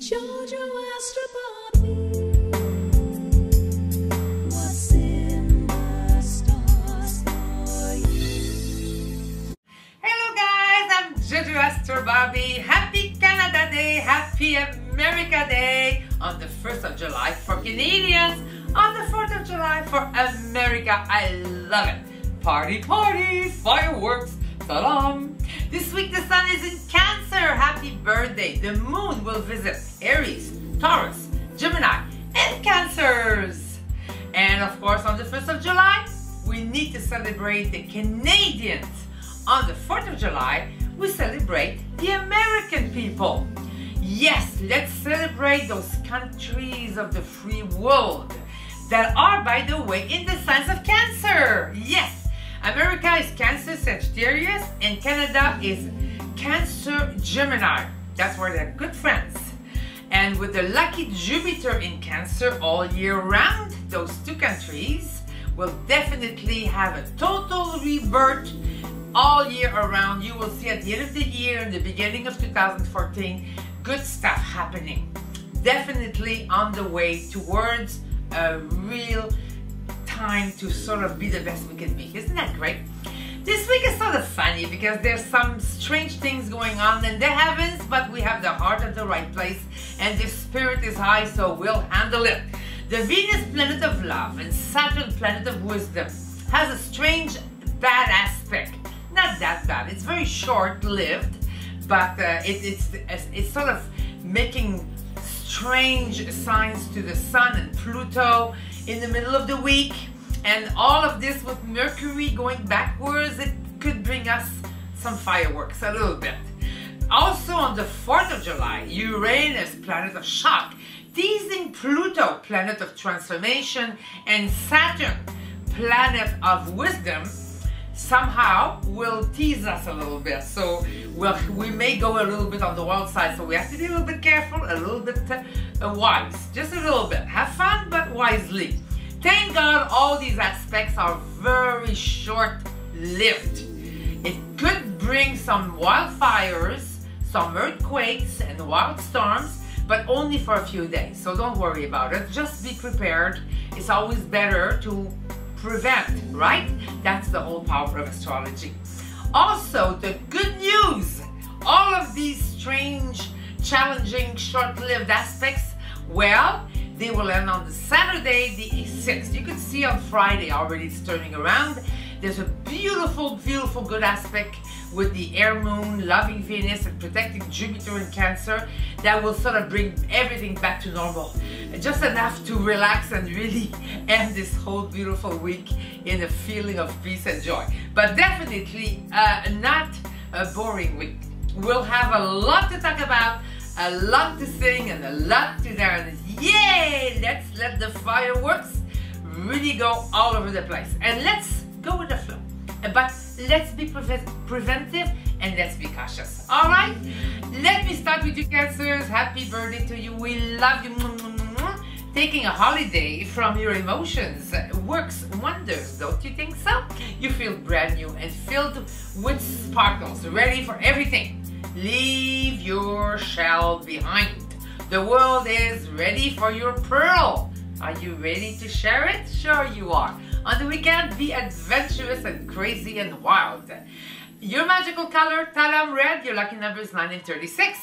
JoJo Astro Bobby, what's in the stars for you? Hello guys, I'm JoJo Astro Bobby. Happy Canada Day, happy America Day on the 1st of July for Canadians, on the 4th of July for America. I love it. Party, party, fireworks, salam. This week the sun is in Cancer, happy birthday. The moon will visit Aries, Taurus, Gemini and Cancers. And of course on the 1st of July, we need to celebrate the Canadians. On the 4th of July, we celebrate the American people. Yes, let's celebrate those countries of the free world that are, by the way, in the signs of Cancer. Yes. America is Cancer, Sagittarius, and Canada is Cancer, Gemini. That's where they're good friends. And with the lucky Jupiter in Cancer all year round, those two countries will definitely have a total rebirth all year around. You will see at the end of the year and the beginning of 2014, good stuff happening. Definitely on the way towards a real time to sort of be the best we can be. Isn't that great? This week is sort of funny because there's some strange things going on in the heavens, but we have the heart at the right place and the spirit is high, so we'll handle it. The Venus, planet of love, and Saturn, planet of wisdom, has a strange bad aspect. Not that bad. It's very short-lived, but it's sort of making strange signs to the Sun and Pluto in the middle of the week, and all of this with Mercury going backwards, it could bring us some fireworks a little bit. Also on the 4th of July, Uranus, planet of shock, teasing Pluto, planet of transformation, and Saturn, planet of wisdom, somehow will tease us a little bit. So we may go a little bit on the wild side, so we have to be a little bit careful, a little bit wise, just a little bit. Have fun, but wisely. Thank God all these aspects are very short-lived. It could bring some wildfires, some earthquakes and wild storms, but only for a few days, so don't worry about it. Just be prepared. It's always better to prevent, right? That's the whole power of astrology. Also, the good news, all of these strange, challenging, short-lived aspects, well, they will end on the Saturday, the 6th. You can see on Friday already it's turning around. There's a beautiful, beautiful good aspect with the air moon, loving Venus and protecting Jupiter in Cancer that will sort of bring everything back to normal. Just enough to relax and really end this whole beautiful week in a feeling of peace and joy. But definitely not a boring week. We'll have a lot to talk about, a lot to sing and a lot to dance. Yay! Let's let the fireworks really go all over the place. And let's go with the flow. But let's be preventive and let's be cautious. All right? Let me start with you, Cancers. Happy birthday to you. We love you. Taking a holiday from your emotions works wonders, don't you think so? You feel brand new and filled with sparkles, ready for everything. Leave your shell behind. The world is ready for your pearl. Are you ready to share it? Sure you are. On the weekend, be adventurous and crazy and wild. Your magical color, Talam Red, your lucky number is 9 and 36.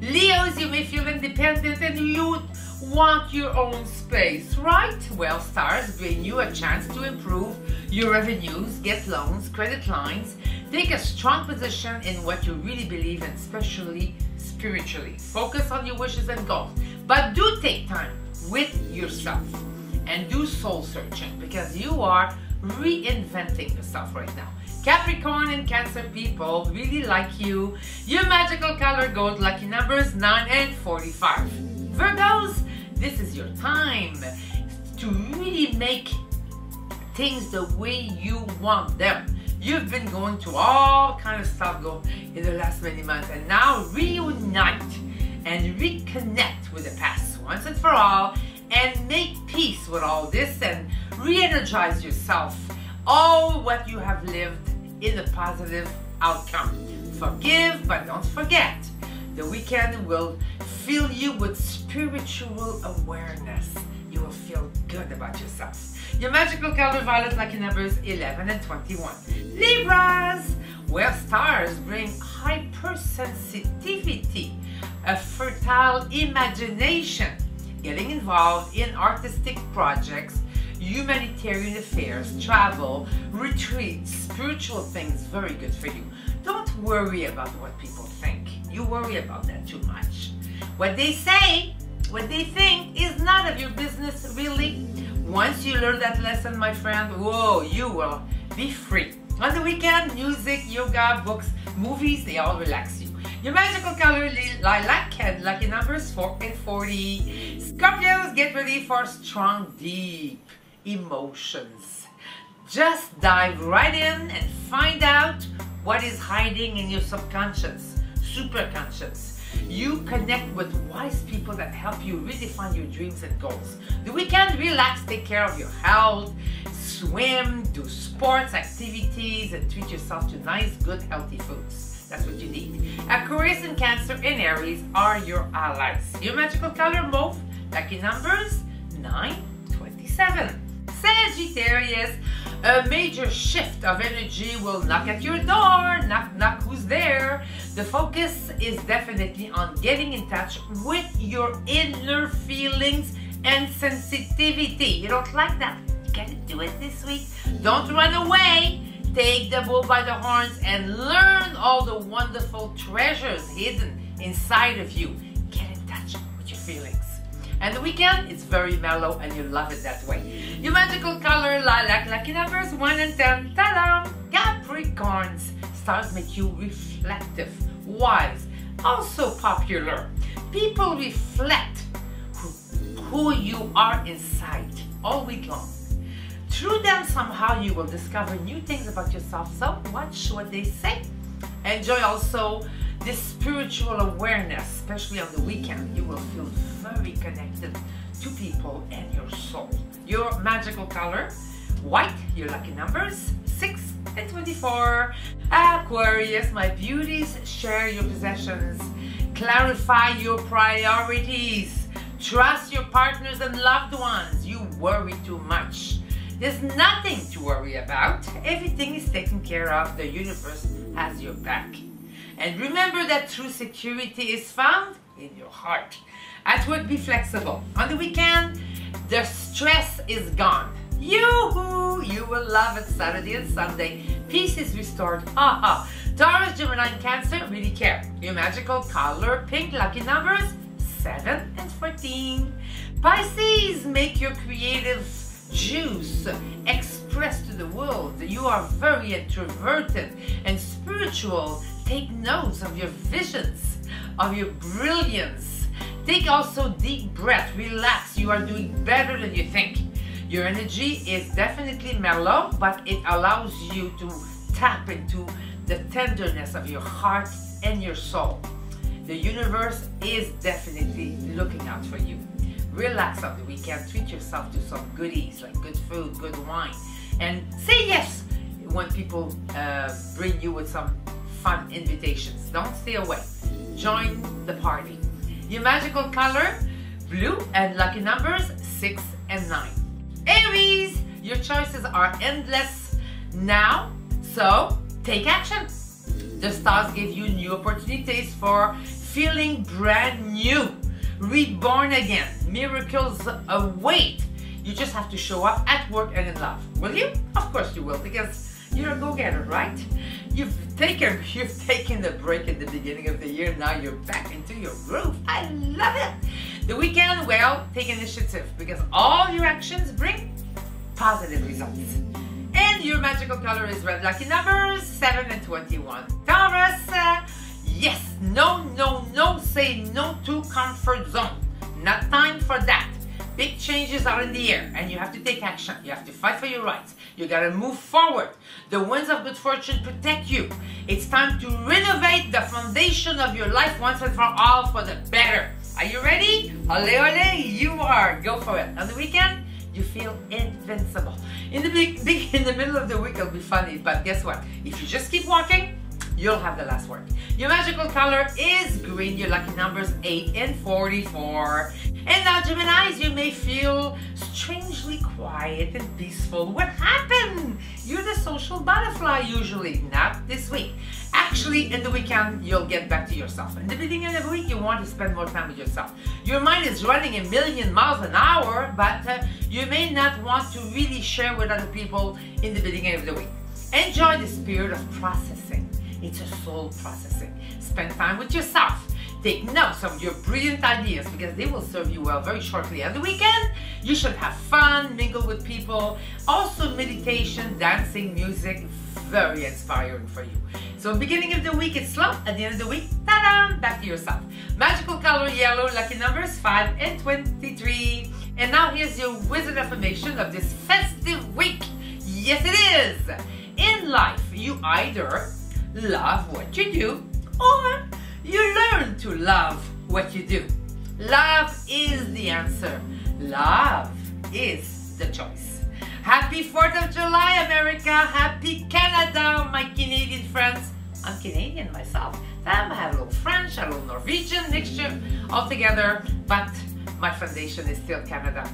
Leos, you may feel independent and you want your own space, right? Well, stars bring you a chance to improve your revenues, get loans, credit lines, take a strong position in what you really believe in, especially spiritually. Focus on your wishes and goals, but do take time with yourself and do soul searching because you are reinventing yourself right now. Capricorn and Cancer people really like you. Your magical color, gold, lucky numbers 9 and 45. Virgos, this is your time to really make things the way you want them. You've been going to all kind of stuff in the last many months, and now reunite and reconnect with the past once and for all and make peace with all this and re-energize yourself. All what you have lived is a positive outcome. Forgive but don't forget. the weekend will fill you with spiritual awareness. You will feel good about yourself. Your magical color violet, lucky numbers 11 and 21. Libras, where stars bring hypersensitivity, a fertile imagination, getting involved in artistic projects, humanitarian affairs, travel, retreats, spiritual things, very good for you. Don't worry about what people think. You worry about that too much. What they say, what they think is none of your business, really. Once you learn that lesson, my friend, whoa, you will be free. On the weekend, music, yoga, books, movies, they all relax you. Your magical color, lilac, and lucky numbers 4 and 40. Scorpios, get ready for strong, deep emotions. Just dive right in and find out what is hiding in your subconscious, superconscious. You connect with wise people that help you redefine your dreams and goals. The weekend, relax, take care of your health, swim, do sports, activities, and treat yourself to nice, good, healthy foods. That's what you need. Aquarius and Cancer and Aries are your allies. Your magical color, mauve, lucky numbers 9, 27. Sagittarius, a major shift of energy will knock at your door. Knock, knock, who's there? The focus is definitely on getting in touch with your inner feelings and sensitivity. You don't like that? You can do it this week. Don't run away. Take the bull by the horns and learn all the wonderful treasures hidden inside of you. Get in touch with your feelings. And the weekend, it's very mellow and you love it that way. Your magical color, lilac, lucky numbers 1 and 10. Ta-da! Capricorns. Stars make you reflective, wise, also popular. People reflect who you are inside all week long. Through them, somehow you will discover new things about yourself. So watch what they say. Enjoy also this spiritual awareness, especially on the weekend. You will feel very connected to people and your soul. Your magical color, white, your lucky numbers 6 and 24. Aquarius, my beauties, share your possessions, clarify your priorities, trust your partners and loved ones. You worry too much. There's nothing to worry about. Everything is taken care of. The universe has your back. And remember that true security is found in your heart. At work, be flexible. On the weekend, the stress is gone. Yoo-hoo! You will love it Saturday and Sunday. Peace is restored. Aha! Taurus, Gemini, and Cancer, really care. Your magical color, pink, lucky numbers 7 and 14. Pisces, make your creative juice express to the world. You are very introverted and spiritual. Take notes of your visions, of your brilliance. Take also deep breath, relax. You are doing better than you think. Your energy is definitely mellow, but it allows you to tap into the tenderness of your heart and your soul. The universe is definitely looking out for you. Relax on the weekend, treat yourself to some goodies like good food, good wine, and say yes when people bring you with some fun invitations. Don't stay away. Join the party. Your magical color, blue, and lucky numbers 6 and 9. Aries, your choices are endless now, so take action. The stars give you new opportunities for feeling brand new. Reborn again. Miracles await. You just have to show up at work and in love. Will you? Of course you will, because you're a go-getter, right? You've taken the break at the beginning of the year. Now you're back into your groove. I love it. The weekend, well, take initiative, because all your actions bring positive results. And your magical color is red, lucky numbers 7 and 21. Taurus, yes, no, no, no, say no to comfort zone. Not time for that. Big changes are in the air and you have to take action. You have to fight for your rights. You gotta move forward. The winds of good fortune protect you. It's time to renovate the foundation of your life once and for all for the better. Are you ready? Ole, ole, you are. Go for it. On the weekend, you feel invincible. In the middle of the week, it'll be funny, but guess what? If you just keep walking, you'll have the last word. Your magical color is green. Your lucky numbers 8 and 44. And now, Geminis, you may feel strangely quiet and peaceful. What happened? You're the social butterfly usually, not this week. Actually, in the weekend, you'll get back to yourself. In the beginning of the week, you want to spend more time with yourself. Your mind is running a million miles an hour, but you may not want to really share with other people in the beginning of the week. Enjoy the spirit of processing. It's a soul processing. Spend time with yourself. Take notes of your brilliant ideas because they will serve you well very shortly. On the weekend, you should have fun, mingle with people. Also, meditation, dancing, music, very inspiring for you. So beginning of the week, it's slow. At the end of the week, ta-da, back to yourself. Magical color yellow, lucky numbers 5 and 23. And now here's your wizard affirmation of this festive week. Yes, it is. In life, you either love what you do or you learn to love what you do. Love is the answer. Love is the choice. Happy 4th of July, America. Happy Canada, my Canadian friends. I'm Canadian myself. I have a little French, a little Norwegian mixture all together, but my foundation is still Canada.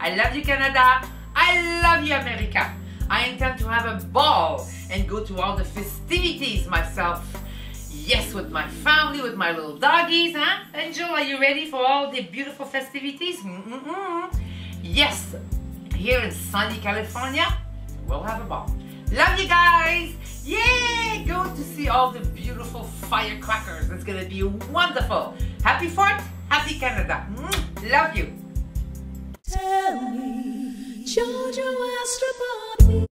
I love you, Canada. I love you, America. I intend to have a ball and go to all the festivities myself. Yes, with my family, with my little doggies, huh? Angel, are you ready for all the beautiful festivities? Yes, here in sunny California, we'll have a ball. Love you guys! Yay! Go to see all the beautiful firecrackers. It's gonna be wonderful. Happy 4th, happy Canada. Love you. Tell me, JoJo Astro Bobby.